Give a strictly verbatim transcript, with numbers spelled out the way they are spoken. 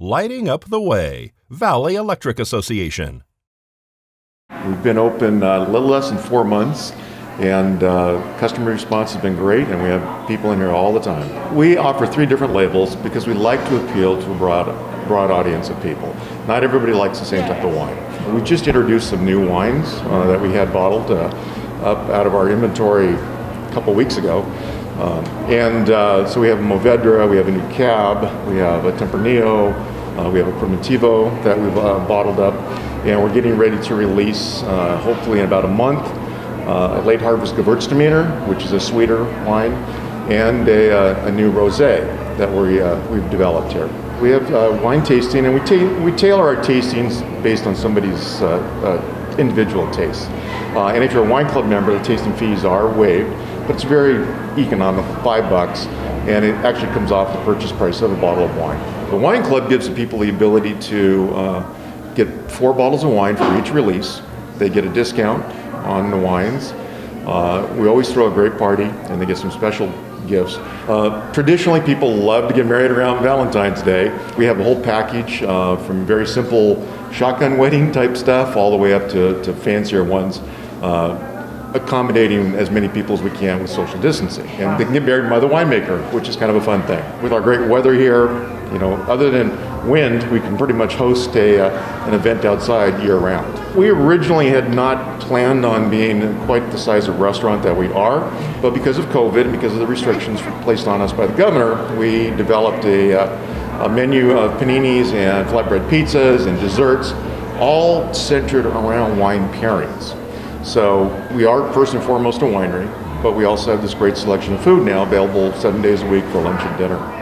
Lighting up the way, Valley Electric Association. We've been open uh, a little less than four months, and uh, customer response has been great, and we have people in here all the time. We offer three different labels because we like to appeal to a broad, broad audience of people. Not everybody likes the same type of wine. We just introduced some new wines uh, that we had bottled uh, up out of our inventory a couple weeks ago. Um, and uh, so we have Mourvèdre, we have a new cab, we have a Tempranillo, uh, we have a Primitivo that we've uh, bottled up, and we're getting ready to release, uh, hopefully in about a month, uh, a late harvest Gewürztraminer, which is a sweeter wine, and a, uh, a new Rosé that we, uh, we've developed here. We have uh, wine tasting, and we, ta we tailor our tastings based on somebody's uh, uh, individual tastes. Uh, and if you're a wine club member, the tasting fees are waived, but it's very economical, five bucks, and it actually comes off the purchase price of a bottle of wine. The wine club gives the people the ability to uh, get four bottles of wine for each release. They get a discount on the wines. Uh, we always throw a great party, and they get some special gifts. Uh, traditionally, people love to get married around Valentine's Day. We have a whole package uh, from very simple shotgun wedding type stuff all the way up to, to fancier ones, uh, accommodating as many people as we can with social distancing. And they can get married by the winemaker, which is kind of a fun thing. With our great weather here, you know, other than wind, we can pretty much host a, uh, an event outside year round. We originally had not planned on being quite the size of restaurant that we are, but because of COVID and because of the restrictions placed on us by the governor, we developed a, uh, a menu of paninis and flatbread pizzas and desserts, all centered around wine pairings. So we are first and foremost a winery, but we also have this great selection of food now available seven days a week for lunch and dinner.